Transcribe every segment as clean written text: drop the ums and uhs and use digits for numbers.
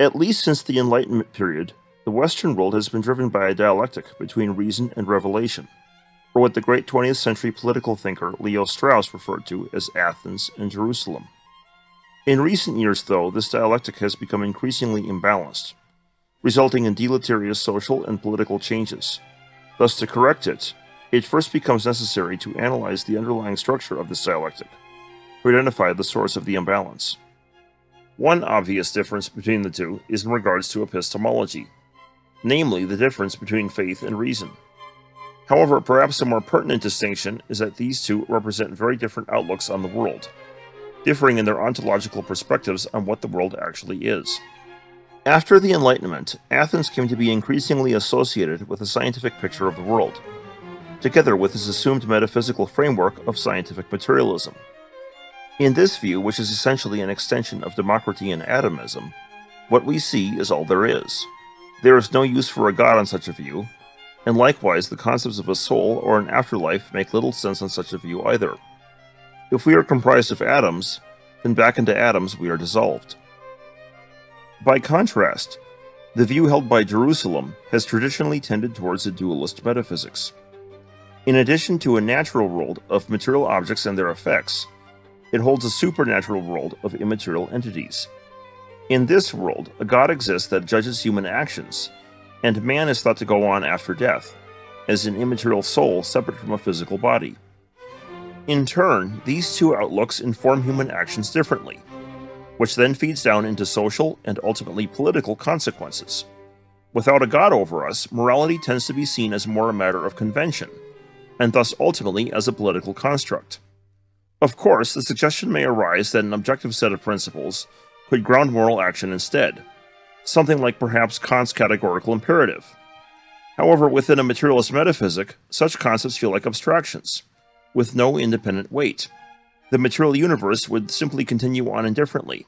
At least since the Enlightenment period, the Western world has been driven by a dialectic between reason and revelation, or what the great 20th century political thinker Leo Strauss referred to as Athens and Jerusalem. In recent years, though, this dialectic has become increasingly imbalanced, resulting in deleterious social and political changes. Thus, to correct it, it first becomes necessary to analyze the underlying structure of this dialectic, to identify the source of the imbalance. One obvious difference between the two is in regards to epistemology, namely the difference between faith and reason. However, perhaps a more pertinent distinction is that these two represent very different outlooks on the world, differing in their ontological perspectives on what the world actually is. After the Enlightenment, Athens came to be increasingly associated with a scientific picture of the world, together with his assumed metaphysical framework of scientific materialism. In this view, which is essentially an extension of Democritean atomism, what we see is all there is. There is no use for a god on such a view, and likewise the concepts of a soul or an afterlife make little sense on such a view either. If we are comprised of atoms, then back into atoms we are dissolved. By contrast, the view held by Jerusalem has traditionally tended towards a dualist metaphysics. In addition to a natural world of material objects and their effects, it holds a supernatural world of immaterial entities. In this world, a god exists that judges human actions, and man is thought to go on after death, as an immaterial soul separate from a physical body. In turn, these two outlooks inform human actions differently, which then feeds down into social and ultimately political consequences. Without a god over us, morality tends to be seen as more a matter of convention, and thus ultimately as a political construct. Of course, the suggestion may arise that an objective set of principles could ground moral action instead, something like perhaps Kant's categorical imperative. However, within a materialist metaphysic, such concepts feel like abstractions, with no independent weight. The material universe would simply continue on indifferently,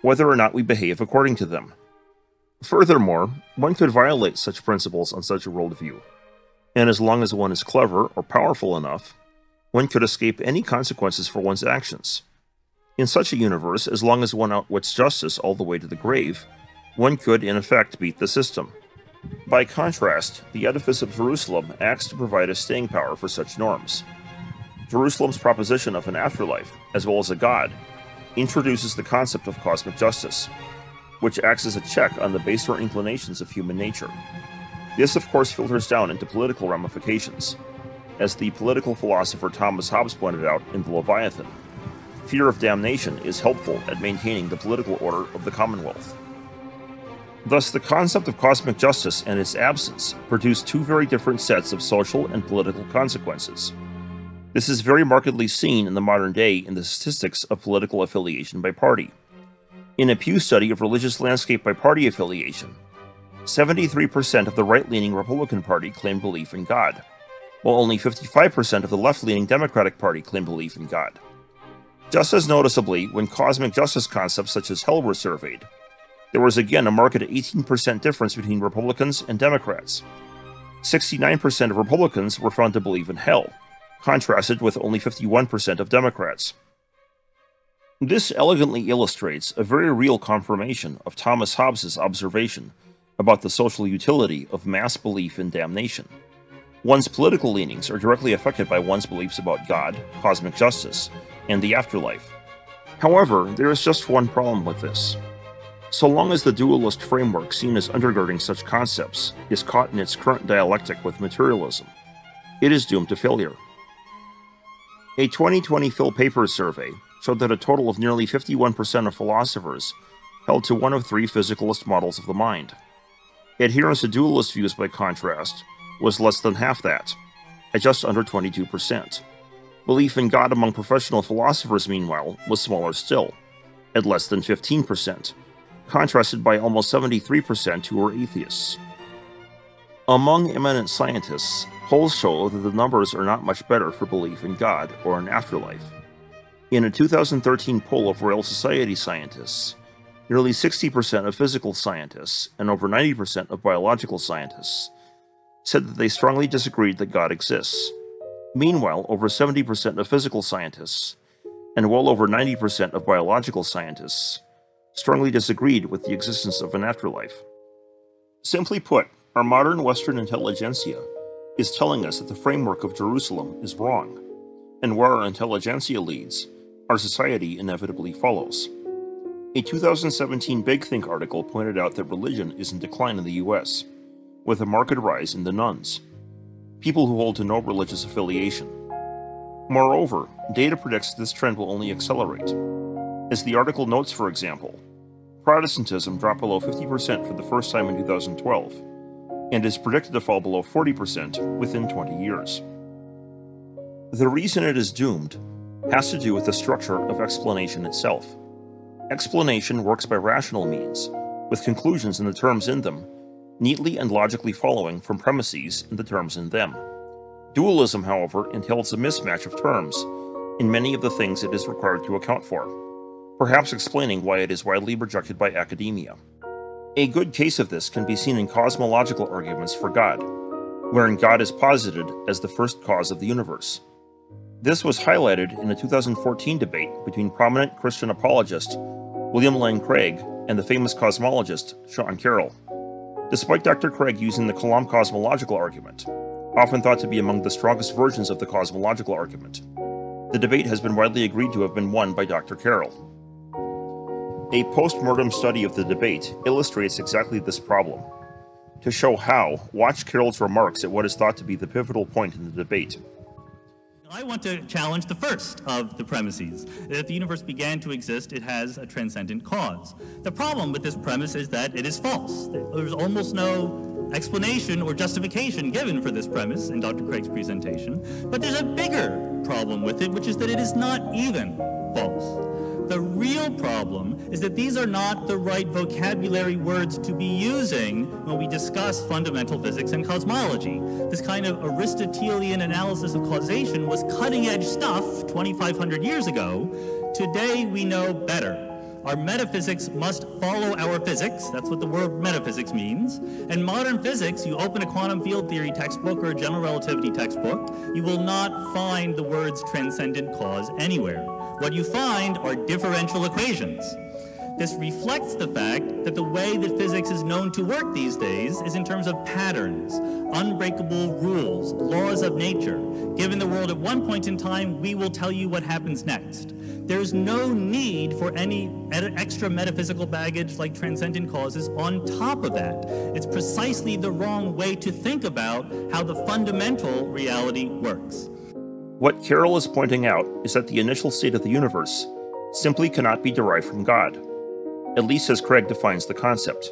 whether or not we behave according to them. Furthermore, one could violate such principles on such a worldview, and as long as one is clever or powerful enough, one could escape any consequences for one's actions. In such a universe, as long as one outwits justice all the way to the grave, one could, in effect, beat the system. By contrast, the edifice of Jerusalem acts to provide a staying power for such norms. Jerusalem's proposition of an afterlife, as well as a god, introduces the concept of cosmic justice, which acts as a check on the baser inclinations of human nature. This, of course, filters down into political ramifications. As the political philosopher Thomas Hobbes pointed out in the Leviathan, fear of damnation is helpful at maintaining the political order of the Commonwealth. Thus, the concept of cosmic justice and its absence produce two very different sets of social and political consequences. This is very markedly seen in the modern day in the statistics of political affiliation by party. In a Pew study of religious landscape by party affiliation, 73% of the right-leaning Republican Party claimed belief in God, while only 55% of the left-leaning Democratic Party claimed belief in God. Just as noticeably, when cosmic justice concepts such as hell were surveyed, there was again a marked 18% difference between Republicans and Democrats. 69% of Republicans were found to believe in hell, contrasted with only 51% of Democrats. This elegantly illustrates a very real confirmation of Thomas Hobbes' observation about the social utility of mass belief in damnation. One's political leanings are directly affected by one's beliefs about God, cosmic justice, and the afterlife. However, there is just one problem with this. So long as the dualist framework seen as undergirding such concepts is caught in its current dialectic with materialism, it is doomed to failure. A 2020 PhilPapers survey showed that a total of nearly 51% of philosophers held to one of three physicalist models of the mind. Adherence to dualist views, by contrast, was less than half that, at just under 22%. Belief in God among professional philosophers, meanwhile, was smaller still, at less than 15%, contrasted by almost 73% who were atheists. Among eminent scientists, polls show that the numbers are not much better for belief in God or an afterlife. In a 2013 poll of Royal Society scientists, nearly 60% of physical scientists and over 90% of biological scientists said that they strongly disagreed that God exists. Meanwhile, over 70% of physical scientists and well over 90% of biological scientists strongly disagreed with the existence of an afterlife. Simply put, our modern Western intelligentsia is telling us that the framework of Jerusalem is wrong, and where our intelligentsia leads, our society inevitably follows. A 2017 Big Think article pointed out that religion is in decline in the US, with a marked rise in the nuns, people who hold to no religious affiliation. Moreover, data predicts this trend will only accelerate. As the article notes, for example, Protestantism dropped below 50% for the first time in 2012, and is predicted to fall below 40% within 20 years. The reason it is doomed has to do with the structure of explanation itself. Explanation works by rational means, with conclusions in the terms in them, neatly and logically following from premises in the terms in them. Dualism, however, entails a mismatch of terms in many of the things it is required to account for, perhaps explaining why it is widely rejected by academia. A good case of this can be seen in cosmological arguments for God, wherein God is posited as the first cause of the universe. This was highlighted in a 2014 debate between prominent Christian apologist William Lane Craig and the famous cosmologist Sean Carroll, despite Dr. Craig using the Kalam cosmological argument, often thought to be among the strongest versions of the cosmological argument. The debate has been widely agreed to have been won by Dr. Carroll. A post-mortem study of the debate illustrates exactly this problem. To show how, watch Carroll's remarks at what is thought to be the pivotal point in the debate. I want to challenge the first of the premises, that if the universe began to exist, it has a transcendent cause. The problem with this premise is that it is false. There's almost no explanation or justification given for this premise in Dr. Craig's presentation, but there's a bigger problem with it, which is that it is not even false. The real problem is that these are not the right vocabulary words to be using when we discuss fundamental physics and cosmology. This kind of Aristotelian analysis of causation was cutting-edge stuff 2,500 years ago. Today we know better. Our metaphysics must follow our physics. That's what the word metaphysics means. In modern physics, you open a quantum field theory textbook or a general relativity textbook, you will not find the words transcendent cause anywhere. What you find are differential equations. This reflects the fact that the way that physics is known to work these days is in terms of patterns, unbreakable rules, laws of nature. Given the world at one point in time, we will tell you what happens next. There's no need for any extra metaphysical baggage like transcendent causes on top of that. It's precisely the wrong way to think about how the fundamental reality works. What Carroll is pointing out is that the initial state of the universe simply cannot be derived from God, at least as Craig defines the concept.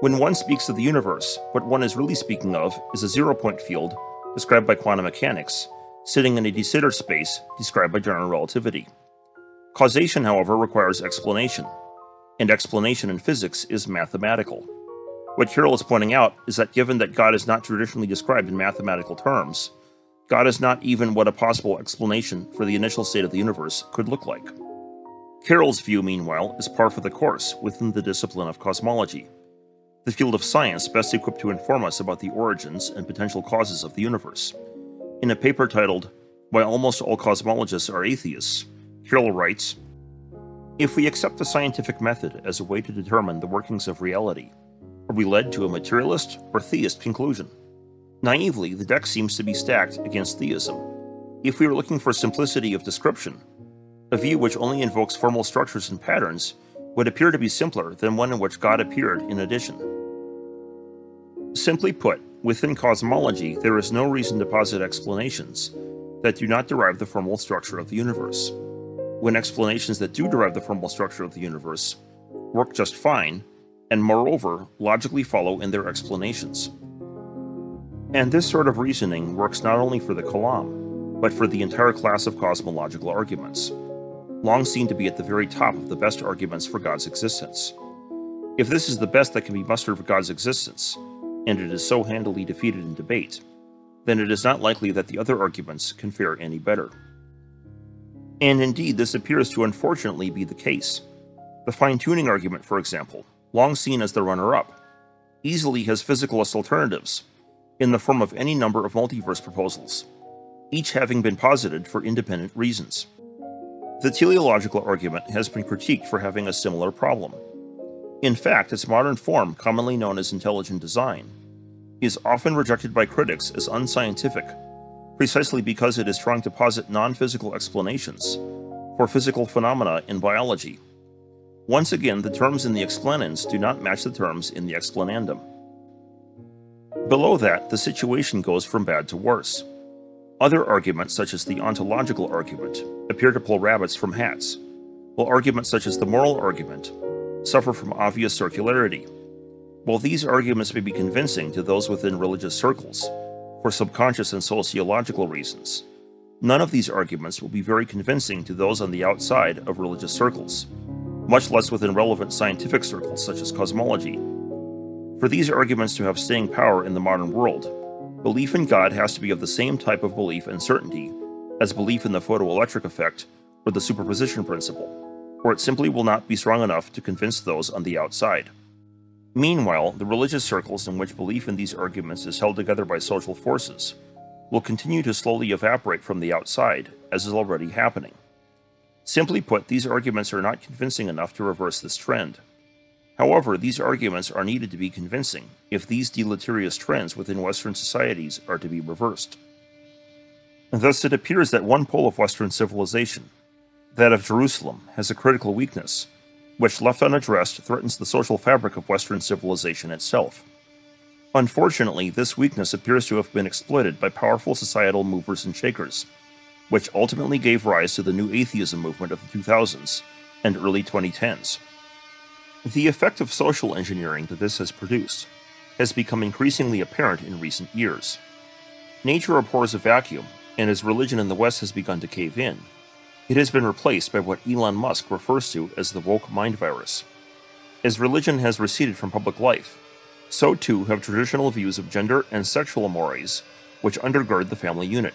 When one speaks of the universe, what one is really speaking of is a zero-point field described by quantum mechanics, sitting in a de Sitter space described by general relativity. Causation, however, requires explanation, and explanation in physics is mathematical. What Carroll is pointing out is that given that God is not traditionally described in mathematical terms, God is not even what a possible explanation for the initial state of the universe could look like. Carroll's view, meanwhile, is par for the course within the discipline of cosmology, the field of science best equipped to inform us about the origins and potential causes of the universe. In a paper titled, "Why Almost All Cosmologists Are Atheists," Carroll writes, "If we accept the scientific method as a way to determine the workings of reality, are we led to a materialist or theist conclusion? Naively, the deck seems to be stacked against theism. If we are looking for simplicity of description, a view which only invokes formal structures and patterns would appear to be simpler than one in which God appeared in addition." Simply put, within cosmology, there is no reason to posit explanations that do not derive the formal structure of the universe, when explanations that do derive the formal structure of the universe work just fine, and moreover, logically follow in their explanations. And this sort of reasoning works not only for the Kalam, but for the entire class of cosmological arguments, long seen to be at the very top of the best arguments for God's existence. If this is the best that can be mustered for God's existence, and it is so handily defeated in debate, then it is not likely that the other arguments can fare any better. And indeed, this appears to unfortunately be the case. The fine-tuning argument, for example, long seen as the runner-up, easily has physicalist alternatives, in the form of any number of multiverse proposals, each having been posited for independent reasons. The teleological argument has been critiqued for having a similar problem. In fact, its modern form, commonly known as intelligent design, is often rejected by critics as unscientific, precisely because it is trying to posit non-physical explanations for physical phenomena in biology. Once again, the terms in the explanans do not match the terms in the explanandum. Below that, the situation goes from bad to worse. Other arguments, such as the ontological argument, appear to pull rabbits from hats, while arguments such as the moral argument suffer from obvious circularity. While these arguments may be convincing to those within religious circles for subconscious and sociological reasons, none of these arguments will be very convincing to those on the outside of religious circles, much less within relevant scientific circles such as cosmology. For these arguments to have staying power in the modern world, belief in God has to be of the same type of belief and certainty as belief in the photoelectric effect or the superposition principle, or it simply will not be strong enough to convince those on the outside. Meanwhile, the religious circles in which belief in these arguments is held together by social forces will continue to slowly evaporate from the outside, as is already happening. Simply put, these arguments are not convincing enough to reverse this trend. However, these arguments are needed to be convincing if these deleterious trends within Western societies are to be reversed. Thus, it appears that one pole of Western civilization, that of Jerusalem, has a critical weakness, which, left unaddressed, threatens the social fabric of Western civilization itself. Unfortunately, this weakness appears to have been exploited by powerful societal movers and shakers, which ultimately gave rise to the new atheism movement of the 2000s and early 2010s. The effect of social engineering that this has produced has become increasingly apparent in recent years. Nature abhors a vacuum, and as religion in the West has begun to cave in, it has been replaced by what Elon Musk refers to as the woke mind virus. As religion has receded from public life, so too have traditional views of gender and sexual mores which undergird the family unit,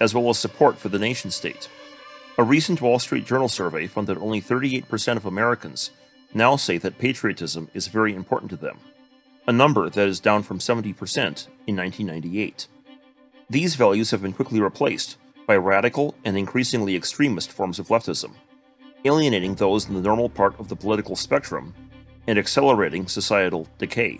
as well as support for the nation state. A recent Wall Street Journal survey found that only 38% of Americans now say that patriotism is very important to them, a number that is down from 70% in 1998. These values have been quickly replaced by radical and increasingly extremist forms of leftism, alienating those in the normal part of the political spectrum and accelerating societal decay.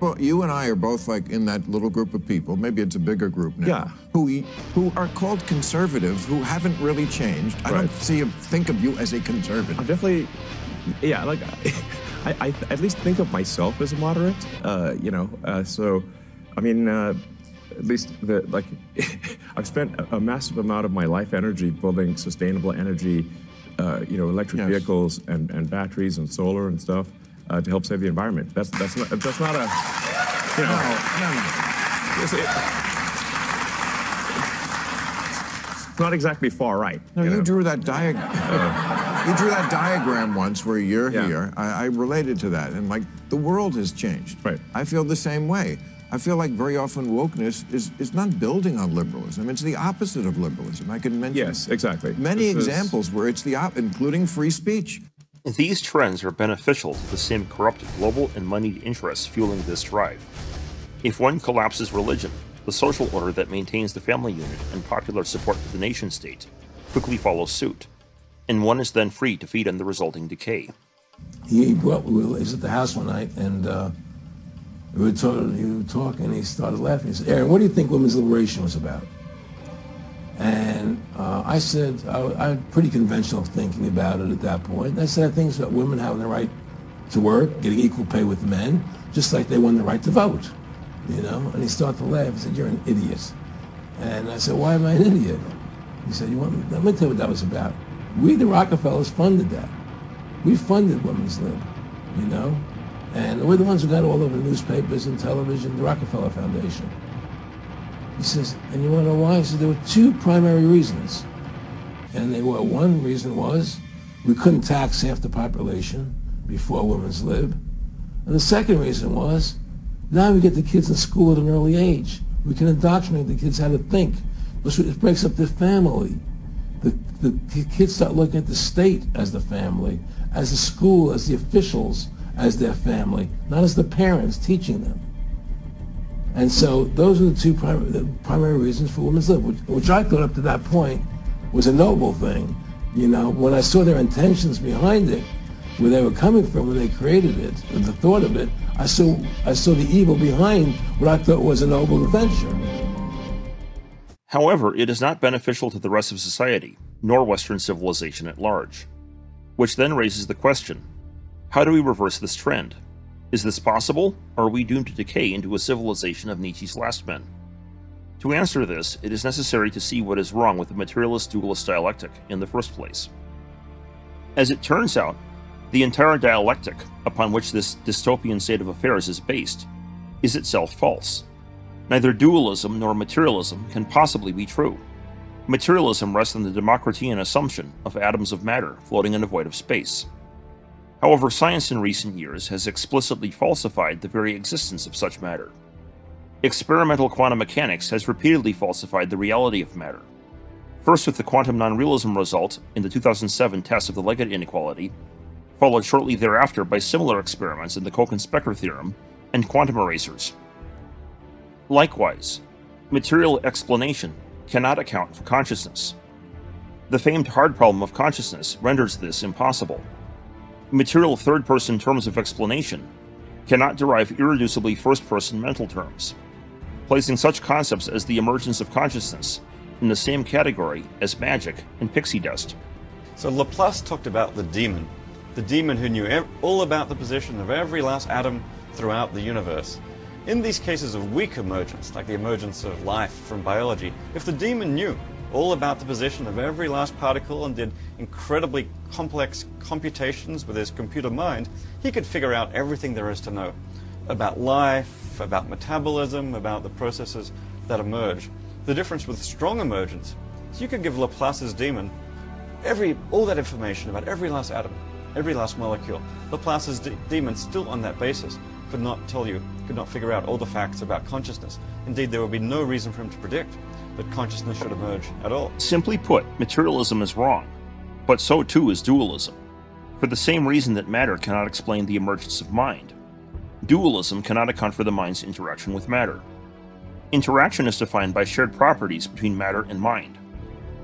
Well, you and I are both like in that little group of people, maybe it's a bigger group now, yeah, who are called conservative, who haven't really changed. Right. I don't think of you as a conservative. I'm definitely, yeah, like, I at least think of myself as a moderate, you know, so, I mean, at least, like, I've spent a massive amount of my life energy building sustainable energy, you know, electric yes. vehicles and batteries and solar and stuff to help save the environment. That's not a, you know. No. It's not exactly far right. No, you know? Drew that diagram. You drew that diagram once where you're yeah. here. I related to that, and like the world has changed. Right. I feel the same way. I feel like very often wokeness is not building on liberalism. It's the opposite of liberalism. I can mention yes, exactly. many examples where it's the opposite, including free speech. These trends are beneficial to the same corrupt global and moneyed interests fueling this drive. If one collapses religion, the social order that maintains the family unit and popular support for the nation state quickly follows suit, and one is then free to feed on the resulting decay. He was at the house one night, and we were talking, and he started laughing. He said, "Aaron, what do you think women's liberation was about?" And I said, I had pretty conventional thinking about it at that point. And I said, I think it's about women having the right to work, getting equal pay with men, just like they won the right to vote, you know? And he started to laugh. He said, "You're an idiot." And I said, "Why am I an idiot?" He said, "Let me tell you what that was about. We, the Rockefellers, funded that. We funded women's lib, you know? And we're the ones who got all over the newspapers and television, the Rockefeller Foundation." He says, "And you want to know why?" He said, "There were two primary reasons. And they were, one reason was we couldn't tax half the population before women's lib. And the second reason was now we get the kids in school at an early age. We can indoctrinate the kids how to think. It breaks up the family. The kids start looking at the state as the family, as the school, as the officials, as their family, not as the parents teaching them. And so those are the two primary reasons for women's lib, which I thought up to that point was a noble thing. You know, when I saw their intentions behind it, where they were coming from when they created it, or the thought of it, I saw the evil behind what I thought was a noble adventure. However, it is not beneficial to the rest of society, nor Western civilization at large. Which then raises the question, how do we reverse this trend? Is this possible, or are we doomed to decay into a civilization of Nietzsche's last men? To answer this, it is necessary to see what is wrong with the materialist-dualist dialectic in the first place. As it turns out, the entire dialectic upon which this dystopian state of affairs is based is itself false. Neither dualism nor materialism can possibly be true. Materialism rests on the Democritean assumption of atoms of matter floating in a void of space. However, science in recent years has explicitly falsified the very existence of such matter. Experimental quantum mechanics has repeatedly falsified the reality of matter. First with the quantum non-realism result in the 2007 test of the Leggett inequality, followed shortly thereafter by similar experiments in the Kochen-Specker theorem and quantum erasers. Likewise, material explanation cannot account for consciousness. The famed hard problem of consciousness renders this impossible. Material third-person terms of explanation cannot derive irreducibly first-person mental terms, placing such concepts as the emergence of consciousness in the same category as magic and pixie dust. So Laplace talked about the demon who knew all about the position of every last atom throughout the universe. In these cases of weak emergence, like the emergence of life from biology, if the demon knew all about the position of every last particle and did incredibly complex computations with his computer mind, he could figure out everything there is to know about life, about metabolism, about the processes that emerge. The difference with strong emergence is you could give Laplace's demon all that information about every last atom, every last molecule. Laplace's demon, still on that basis, could not tell you, could not figure out all the facts about consciousness. Indeed, there would be no reason for him to predict that consciousness should emerge at all. Simply put, materialism is wrong, but so too is dualism, for the same reason that matter cannot explain the emergence of mind. Dualism cannot account for the mind's interaction with matter. Interaction is defined by shared properties between matter and mind,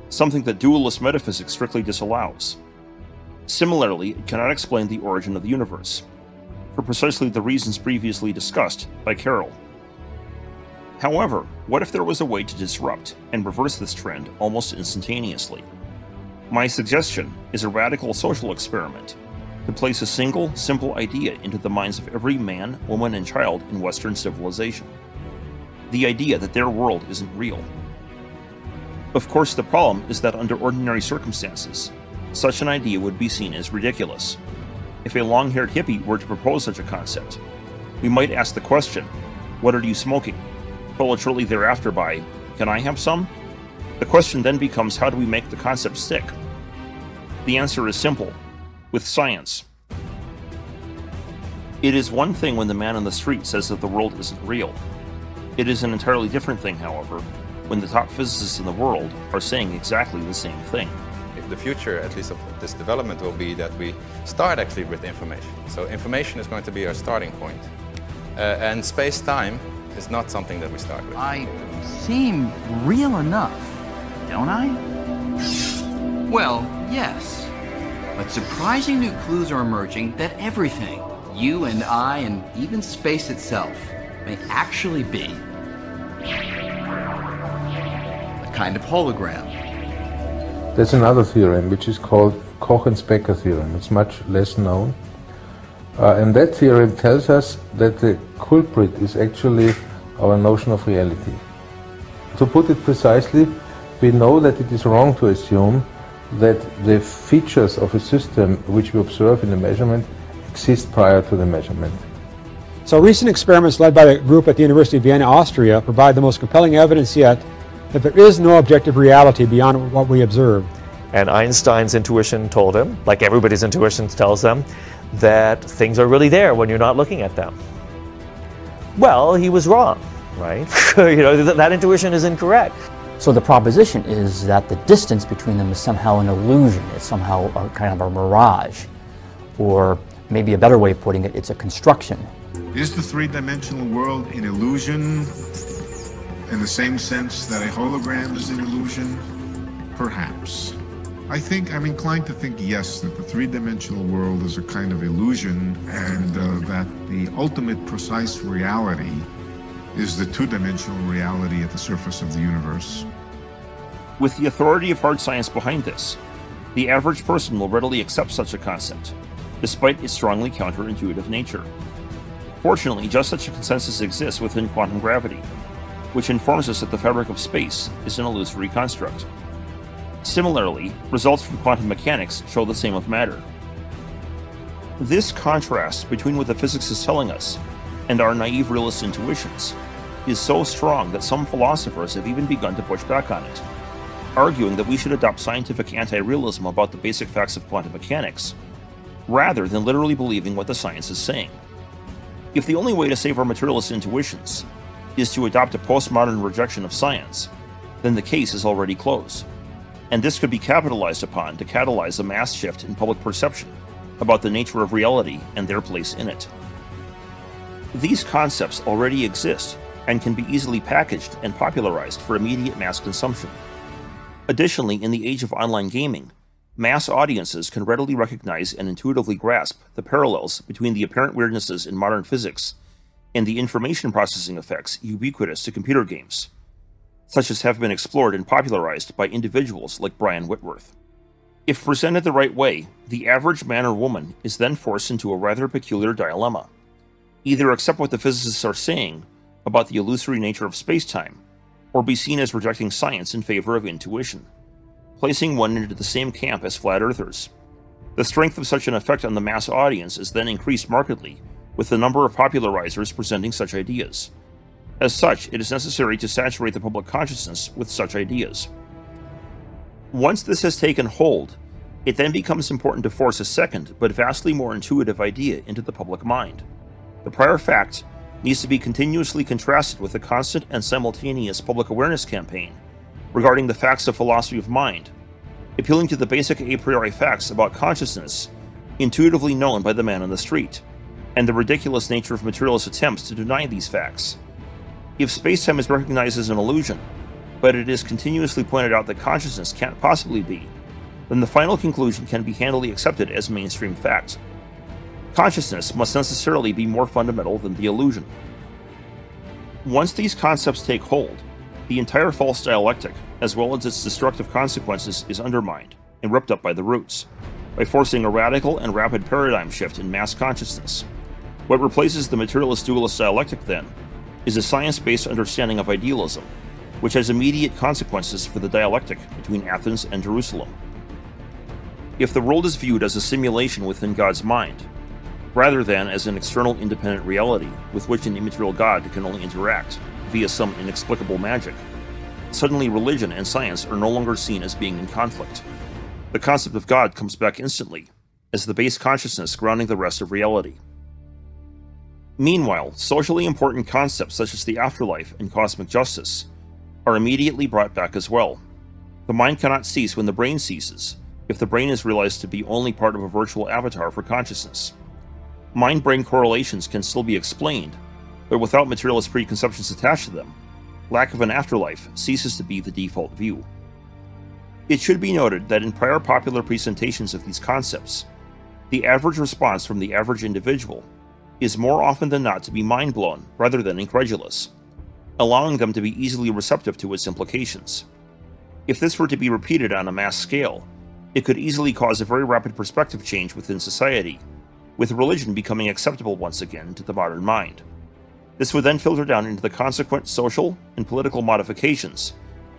something that dualist metaphysics strictly disallows. Similarly, it cannot explain the origin of the universe, for precisely the reasons previously discussed by Carroll. However, what if there was a way to disrupt and reverse this trend almost instantaneously? My suggestion is a radical social experiment to place a single, simple idea into the minds of every man, woman, and child in Western civilization. The idea that their world isn't real. Of course, the problem is that under ordinary circumstances, such an idea would be seen as ridiculous. If a long-haired hippie were to propose such a concept, we might ask the question, "What are you smoking?" Followed shortly thereafter by, "Can I have some?" The question then becomes, how do we make the concept stick? The answer is simple, with science. It is one thing when the man on the street says that the world isn't real. It is an entirely different thing, however, when the top physicists in the world are saying exactly the same thing. The future, at least of this development, will be that we start actually with information. So information is going to be our starting point. And space-time is not something that we start with. I seem real enough, don't I? Well, yes. But surprising new clues are emerging that everything, you and I and even space itself, may actually be a kind of hologram. There's another theorem which is called Kochen-Specker theorem. It's much less known. And that theorem tells us that the culprit is actually our notion of reality. To put it precisely, we know that it is wrong to assume that the features of a system which we observe in the measurement exist prior to the measurement. So recent experiments led by the group at the University of Vienna, Austria, provide the most compelling evidence yet that there is no objective reality beyond what we observe. And Einstein's intuition told him, like everybody's intuition tells them, that things are really there when you're not looking at them. Well, he was wrong, right? You know, that intuition is incorrect. So the proposition is that the distance between them is somehow an illusion. It's somehow a kind of a mirage. Or maybe a better way of putting it, it's a construction. Is the three-dimensional world an illusion? In the same sense that a hologram is an illusion? Perhaps. I think I'm inclined to think, yes, that the three-dimensional world is a kind of illusion, and that the ultimate precise reality is the two-dimensional reality at the surface of the universe. With the authority of hard science behind this, the average person will readily accept such a concept, despite its strongly counterintuitive nature. Fortunately, just such a consensus exists within quantum gravity, which informs us that the fabric of space is an illusory construct. Similarly, results from quantum mechanics show the same with matter. This contrast between what the physics is telling us and our naive realist intuitions is so strong that some philosophers have even begun to push back on it, arguing that we should adopt scientific anti-realism about the basic facts of quantum mechanics, rather than literally believing what the science is saying. If the only way to save our materialist intuitions is to adopt a postmodern rejection of science, then the case is already closed. And this could be capitalized upon to catalyze a mass shift in public perception about the nature of reality and their place in it. These concepts already exist and can be easily packaged and popularized for immediate mass consumption. Additionally, in the age of online gaming, mass audiences can readily recognize and intuitively grasp the parallels between the apparent weirdnesses in modern physics and the information processing effects ubiquitous to computer games, such as have been explored and popularized by individuals like Brian Whitworth. If presented the right way, the average man or woman is then forced into a rather peculiar dilemma. Either accept what the physicists are saying about the illusory nature of space-time, or be seen as rejecting science in favor of intuition, placing one into the same camp as flat earthers. The strength of such an effect on the mass audience is then increased markedly with the number of popularizers presenting such ideas. As such, it is necessary to saturate the public consciousness with such ideas. Once this has taken hold, it then becomes important to force a second but vastly more intuitive idea into the public mind. The prior fact needs to be continuously contrasted with a constant and simultaneous public awareness campaign regarding the facts of philosophy of mind, appealing to the basic a priori facts about consciousness intuitively known by the man on the street, and the ridiculous nature of materialist attempts to deny these facts. If space-time is recognized as an illusion, but it is continuously pointed out that consciousness can't possibly be, then the final conclusion can be handily accepted as mainstream fact. Consciousness must necessarily be more fundamental than the illusion. Once these concepts take hold, the entire false dialectic, as well as its destructive consequences, is undermined and ripped up by the roots, by forcing a radical and rapid paradigm shift in mass consciousness. What replaces the materialist dualist dialectic, then, is a science-based understanding of idealism, which has immediate consequences for the dialectic between Athens and Jerusalem. If the world is viewed as a simulation within God's mind, rather than as an external independent reality with which an immaterial God can only interact via some inexplicable magic, suddenly religion and science are no longer seen as being in conflict. The concept of God comes back instantly, as the base consciousness grounding the rest of reality. Meanwhile, socially important concepts such as the afterlife and cosmic justice are immediately brought back as well. The mind cannot cease when the brain ceases, if the brain is realized to be only part of a virtual avatar for consciousness. Mind-brain correlations can still be explained, but without materialist preconceptions attached to them, lack of an afterlife ceases to be the default view. It should be noted that in prior popular presentations of these concepts, the average response from the average individual is more often than not to be mind-blown rather than incredulous, allowing them to be easily receptive to its implications. If this were to be repeated on a mass scale, it could easily cause a very rapid perspective change within society, with religion becoming acceptable once again to the modern mind. This would then filter down into the consequent social and political modifications,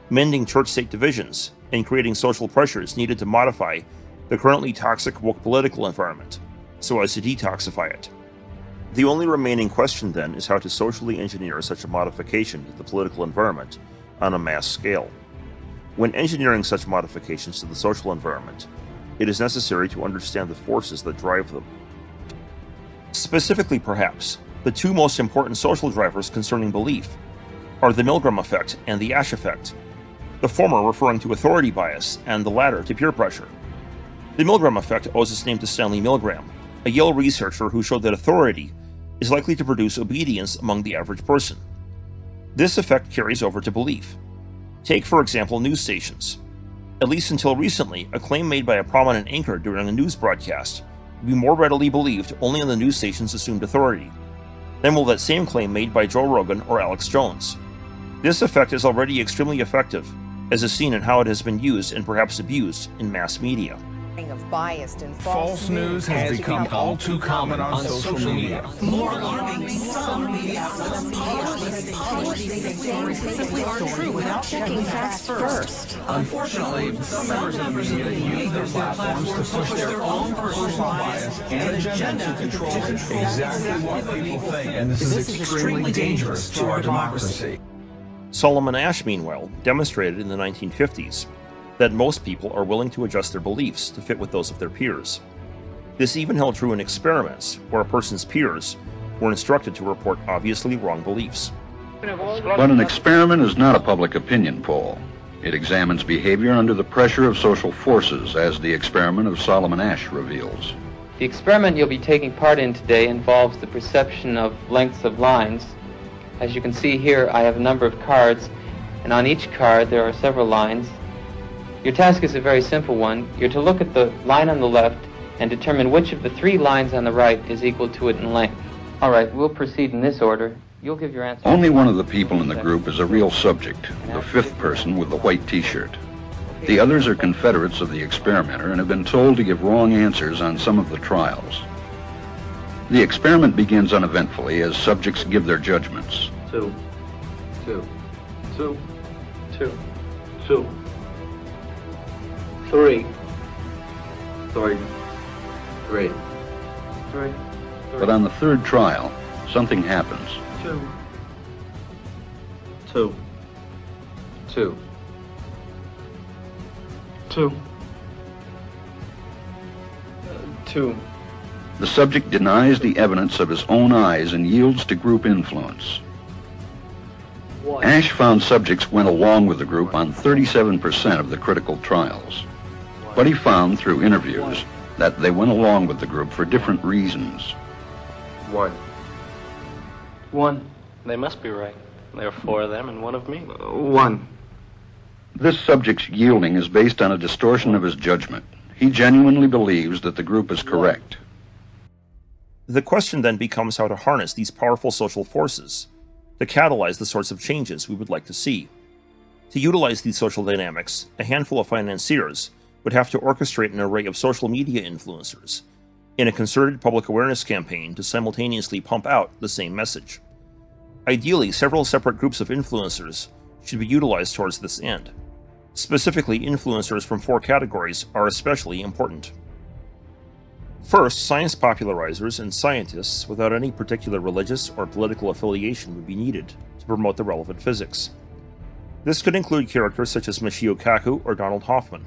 mending church-state divisions and creating social pressures needed to modify the currently toxic woke political environment, so as to detoxify it. The only remaining question, then, is how to socially engineer such a modification to the political environment on a mass scale. When engineering such modifications to the social environment, it is necessary to understand the forces that drive them. Specifically, perhaps, the two most important social drivers concerning belief are the Milgram effect and the Asch effect, the former referring to authority bias and the latter to peer pressure. The Milgram effect owes its name to Stanley Milgram, a Yale researcher who showed that authority is likely to produce obedience among the average person. This effect carries over to belief. Take, for example, news stations. at least until recently, a claim made by a prominent anchor during a news broadcast would be more readily believed only on the news station's assumed authority than will that same claim made by Joe Rogan or Alex Jones. This effect is already extremely effective, as is seen in how it has been used and perhaps abused in mass media. Of biased and false news has become all too common on social media. More alarming, some media outlets publish things simply aren't true without checking facts first. Unfortunately, some members of the media use their platforms to push their own personal bias and agenda to control exactly what people think, and this is extremely dangerous to our democracy. Solomon Asch, meanwhile, demonstrated in the 1950s that most people are willing to adjust their beliefs to fit with those of their peers. This even held true in experiments where a person's peers were instructed to report obviously wrong beliefs. But an experiment is not a public opinion poll. It examines behavior under the pressure of social forces, as the experiment of Solomon Asch reveals. The experiment you'll be taking part in today involves the perception of lengths of lines. As you can see here, I have a number of cards, and on each card there are several lines. Your task is a very simple one. You're to look at the line on the left and determine which of the three lines on the right is equal to it in length. All right, we'll proceed in this order. You'll give your answer. Only one of the people in the group is a real subject, the fifth person with the white t-shirt. The others are confederates of the experimenter and have been told to give wrong answers on some of the trials. The experiment begins uneventfully as subjects give their judgments. Two. Three. But on the third trial, something happens. Two. The subject denies the evidence of his own eyes and yields to group influence. Asch found subjects went along with the group on 37% of the critical trials. But he found through interviews that they went along with the group for different reasons. One. They must be right. There are four of them and one of me. One. This subject's yielding is based on a distortion of his judgment. He genuinely believes that the group is correct. The question then becomes how to harness these powerful social forces to catalyze the sorts of changes we would like to see. To utilize these social dynamics, a handful of financiers would have to orchestrate an array of social media influencers in a concerted public awareness campaign to simultaneously pump out the same message. Ideally, several separate groups of influencers should be utilized towards this end. Specifically, influencers from four categories are especially important. First, science popularizers and scientists without any particular religious or political affiliation would be needed to promote the relevant physics. This could include characters such as Michio Kaku or Donald Hoffman.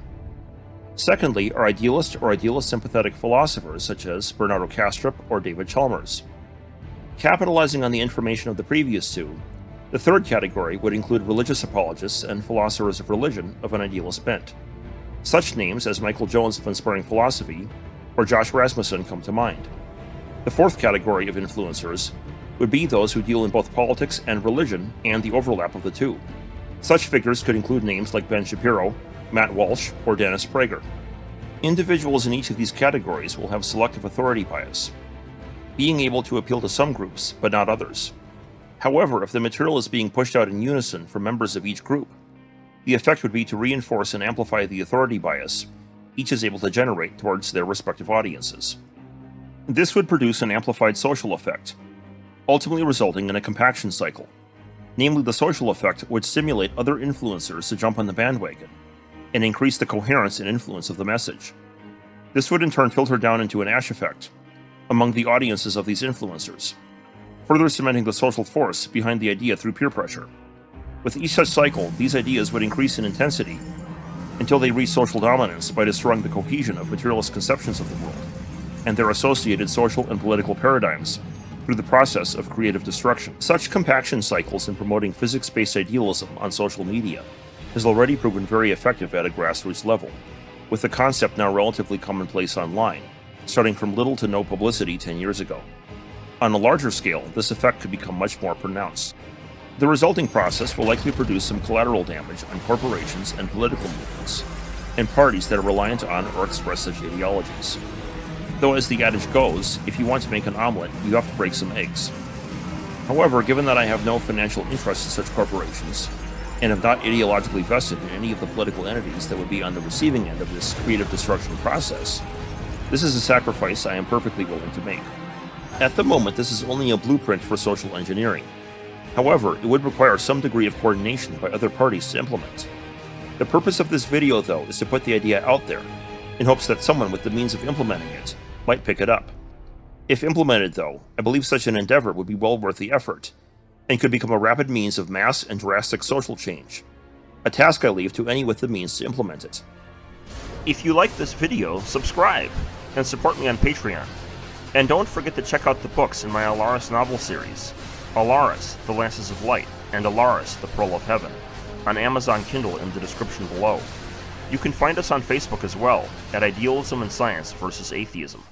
Secondly, are idealist or idealist-sympathetic philosophers such as Bernardo Kastrup or David Chalmers. Capitalizing on the information of the previous two, the third category would include religious apologists and philosophers of religion of an idealist bent. Such names as Michael Jones of Inspiring Philosophy or Josh Rasmussen come to mind. The fourth category of influencers would be those who deal in both politics and religion and the overlap of the two. Such figures could include names like Ben Shapiro, Matt Walsh, or Dennis Prager. Individuals in each of these categories will have selective authority bias, being able to appeal to some groups but not others. However, if the material is being pushed out in unison for members of each group, the effect would be to reinforce and amplify the authority bias each is able to generate towards their respective audiences. This would produce an amplified social effect, ultimately resulting in a compaction cycle. Namely, the social effect would stimulate other influencers to jump on the bandwagon and increase the coherence and influence of the message. This would in turn filter down into an Asch effect among the audiences of these influencers, further cementing the social force behind the idea through peer pressure. With each such cycle, these ideas would increase in intensity until they reach social dominance by destroying the cohesion of materialist conceptions of the world and their associated social and political paradigms through the process of creative destruction. Such compaction cycles in promoting physics-based idealism on social media has already proven very effective at a grassroots level, with the concept now relatively commonplace online, starting from little to no publicity 10 years ago. On a larger scale, this effect could become much more pronounced. The resulting process will likely produce some collateral damage on corporations and political movements, and parties that are reliant on or express such ideologies. Though, as the adage goes, if you want to make an omelet, you have to break some eggs. However, given that I have no financial interest in such corporations, and am not ideologically vested in any of the political entities that would be on the receiving end of this creative destruction process, this is a sacrifice I am perfectly willing to make. At the moment, this is only a blueprint for social engineering. However, it would require some degree of coordination by other parties to implement. The purpose of this video, though, is to put the idea out there, in hopes that someone with the means of implementing it might pick it up. If implemented, though, I believe such an endeavor would be well worth the effort, and could become a rapid means of mass and drastic social change, a task I leave to any with the means to implement it. If you like this video, subscribe, and support me on Patreon. And don't forget to check out the books in my Alaris novel series, Alaris, The Lances of Light, and Alaris, The Pearl of Heaven, on Amazon Kindle in the description below. You can find us on Facebook as well, at Idealism and Science versus Atheism.